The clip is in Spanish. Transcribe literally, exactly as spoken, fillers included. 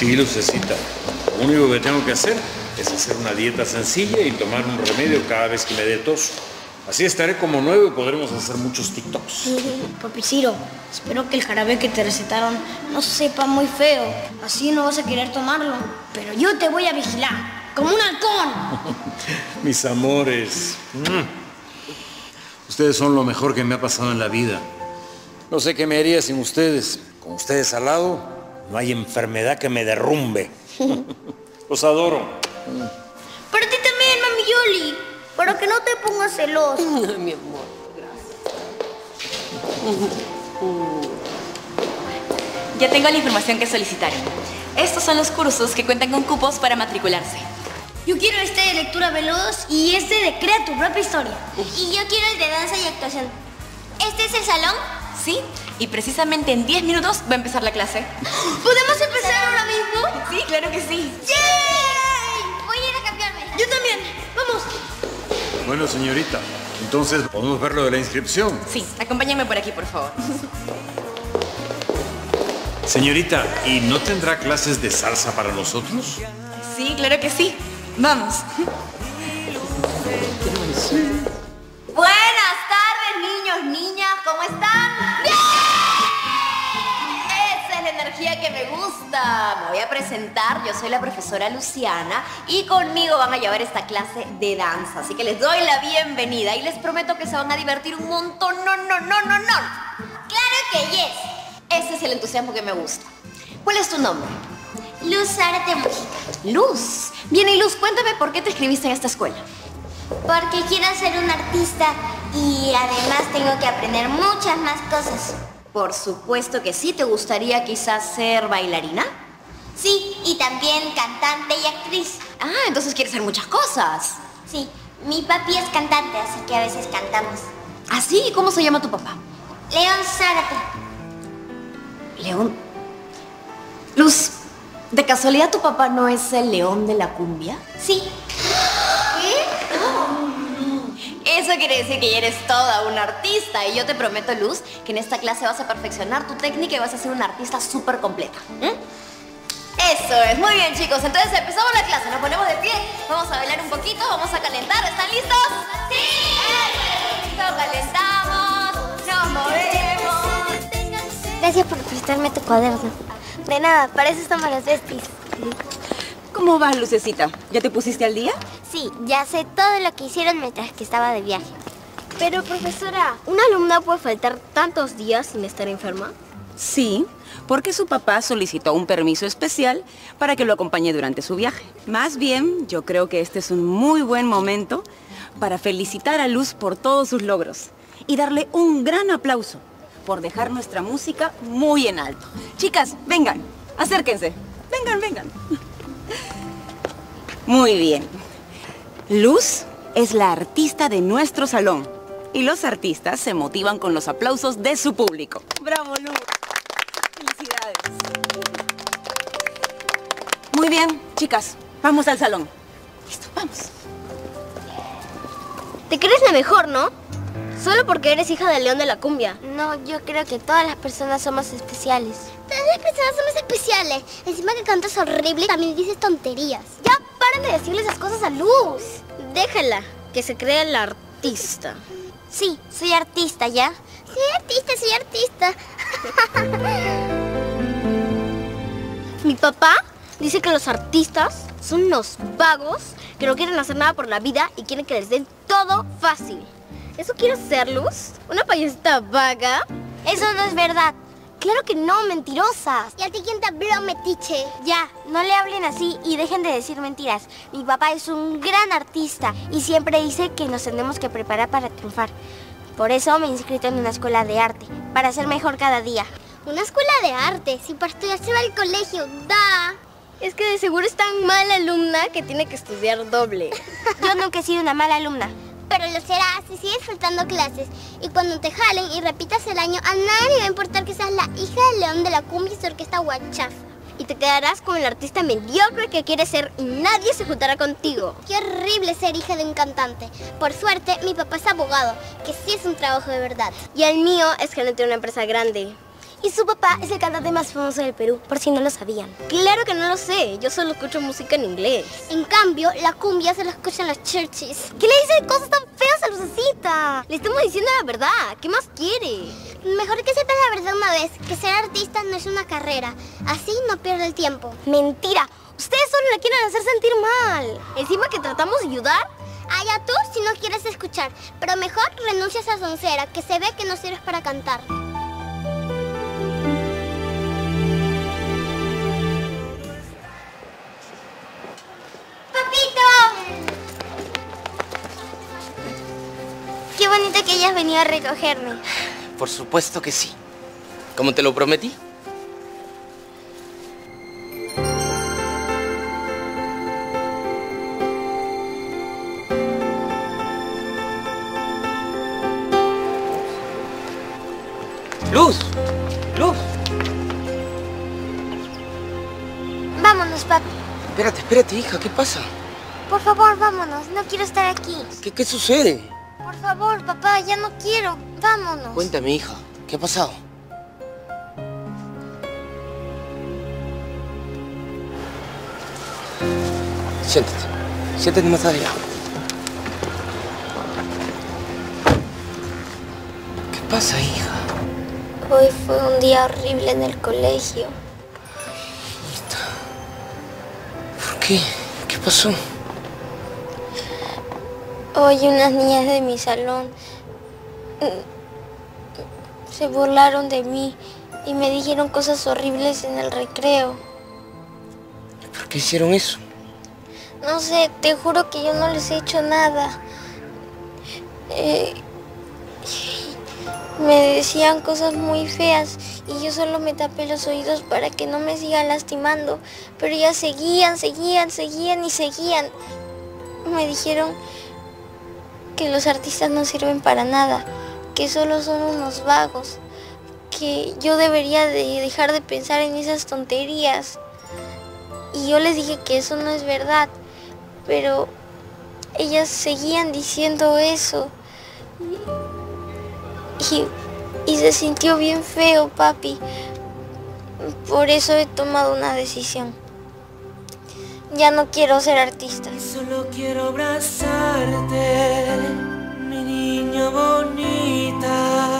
Sí, Lucecita, lo único que tengo que hacer es hacer una dieta sencilla y tomar un remedio cada vez que me dé tos. Así estaré como nuevo y podremos hacer muchos TikToks. Papi Ciro, espero que el jarabe que te recetaron no sepa muy feo. Así no vas a querer tomarlo. Pero yo te voy a vigilar, como un halcón. Mis amores. Ustedes son lo mejor que me ha pasado en la vida. No sé qué me haría sin ustedes. Con ustedes al lado, no hay enfermedad que me derrumbe. Los adoro. Para ti también, mami Yoli. Para que no te pongas celoso. Ay, mi amor, gracias. Ya tengo la información que solicitaron. Estos son los cursos que cuentan con cupos para matricularse. Yo quiero este de lectura veloz y este de crea tu propia historia. Y yo quiero el de danza y actuación. ¿Este es el salón? Sí, y precisamente en diez minutos va a empezar la clase. ¿Podemos empezar ahora mismo? Sí, claro que sí. ¡Yay! Voy a ir a cambiarme. Yo también. ¡Vamos! Bueno, señorita, entonces podemos ver lo de la inscripción. Sí, acompáñame por aquí, por favor. Señorita, ¿y no tendrá clases de salsa para nosotros? Sí, claro que sí. Vamos. Buenas tardes, niños, niñas. ¿Cómo están? ¡Bien! Esa es la energía que me gusta. Me voy a presentar. Yo soy la profesora Luciana y conmigo van a llevar esta clase de danza. Así que les doy la bienvenida y les prometo que se van a divertir un montón. No, no, no, no, no. Claro que yes. Ese es el entusiasmo que me gusta. ¿Cuál es tu nombre? Luz Arte Mujica. Luz. Bien, y Luz, cuéntame por qué te inscribiste en esta escuela. Porque quiero ser una artista y además tengo que aprender muchas más cosas. Por supuesto que sí. ¿Te gustaría quizás ser bailarina? Sí, y también cantante y actriz. Ah, entonces quieres hacer muchas cosas. Sí, mi papi es cantante, así que a veces cantamos. ¿Ah, sí? ¿Cómo se llama tu papá? León Zárate. León. Luz, ¿de casualidad tu papá no es el león de la cumbia? Sí. ¿Qué? Oh. Eso quiere decir que ya eres toda una artista. Y yo te prometo, Luz, que en esta clase vas a perfeccionar tu técnica y vas a ser una artista súper completa. ¿Mm? Eso es. Muy bien, chicos. Entonces empezamos la clase. Nos ponemos de pie. Vamos a bailar un poquito. Vamos a calentar. ¿Están listos? ¡Sí! ¡Sí! Listo, calentamos. Nos movemos. Gracias por prestarme tu cuaderno. De nada, para eso estamos los besties. ¿Cómo vas, Lucecita? ¿Ya te pusiste al día? Sí, ya sé todo lo que hicieron mientras que estaba de viaje. Pero, profesora, ¿una alumna puede faltar tantos días sin estar enferma? Sí, porque su papá solicitó un permiso especial para que lo acompañe durante su viaje. Más bien, yo creo que este es un muy buen momento para felicitar a Luz por todos sus logros y darle un gran aplauso por dejar nuestra música muy en alto. Chicas, vengan, acérquense. Vengan, vengan. Muy bien. Luz es la artista de nuestro salón y los artistas se motivan con los aplausos de su público. ¡Bravo, Luz! ¡Felicidades! Muy bien, chicas, vamos al salón. Listo, vamos. Te crees la mejor, ¿no? Solo porque eres hija del león de la cumbia. No, yo creo que todas las personas somos especiales. Todas las personas somos especiales. Encima que cantas horrible, también dices tonterías. Ya, paren de decirle esas cosas a Luz. Déjala, que se crea la artista. Sí, soy artista, ¿ya? Soy artista, soy artista. Mi papá dice que los artistas son unos vagos que no quieren hacer nada por la vida y quieren que les den todo fácil. ¿Eso quiero ser, Luz? ¿Una payasita vaga? Eso no es verdad. Claro que no, mentirosas. ¿Y a ti quién te habló, metiche? Ya, no le hablen así y dejen de decir mentiras. Mi papá es un gran artista y siempre dice que nos tenemos que preparar para triunfar. Por eso me he inscrito en una escuela de arte, para ser mejor cada día. ¿Una escuela de arte? Si para estudiar se va al colegio, da. Es que de seguro es tan mala alumna que tiene que estudiar doble. Yo nunca he sido una mala alumna. Pero lo serás si sigues faltando clases. Y cuando te jalen y repitas el año, a nadie le va a importar que seas la hija del león de la cumbia y su orquesta guachafa. Y te quedarás como el artista mediocre que quieres ser y nadie se juntará contigo. Qué horrible ser hija de un cantante. Por suerte, mi papá es abogado, que sí es un trabajo de verdad. Y el mío es gerente de una empresa grande. Y su papá es el cantante más famoso del Perú, por si no lo sabían. Claro que no lo sé, yo solo escucho música en inglés. En cambio, la cumbia se la escuchan las churches. ¿Qué le dicen cosas tan feas a Lucecita? Le estamos diciendo la verdad, ¿qué más quiere? Mejor que sepas la verdad una vez, que ser artista no es una carrera. Así no pierdo el tiempo. ¡Mentira! Ustedes solo la quieren hacer sentir mal. Encima que tratamos de ayudar. Allá tú si no quieres escuchar, pero mejor renuncias a soncera, que se ve que no sirves para cantar. ¡Papito! Qué bonito que hayas venido a recogerme. Por supuesto que sí. ¿Cómo te lo prometí? ¡Luz! ¡Luz! Vámonos, papi. Espérate, espérate, hija. ¿Qué pasa? Por favor, vámonos. No quiero estar aquí. ¿Qué, qué sucede? Por favor, papá. Ya no quiero. Vámonos. Cuéntame, hija. ¿Qué ha pasado? Siéntate. Siéntate más allá. ¿Qué pasa, hija? Hoy fue un día horrible en el colegio. ¿Por qué? ¿Qué pasó? Hoy unas niñas de mi salón se burlaron de mí y me dijeron cosas horribles en el recreo. ¿Por qué hicieron eso? No sé, te juro que yo no les he hecho nada. Eh, me decían cosas muy feas y yo solo me tapé los oídos para que no me sigan lastimando. Pero ellas seguían, seguían, seguían y seguían. Me dijeron que los artistas no sirven para nada, que solo son unos vagos, que yo debería de dejar de pensar en esas tonterías. Y yo les dije que eso no es verdad, pero ellas seguían diciendo eso. Y, y se sintió bien feo, papi. Por eso he tomado una decisión. Ya no quiero ser artista. Solo quiero abrazarte, mi niña bonita.